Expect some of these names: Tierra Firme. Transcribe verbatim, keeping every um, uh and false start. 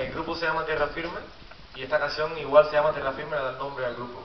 El grupo se llama Tierra Firme y esta canción igual se llama Tierra Firme, le da el nombre al grupo.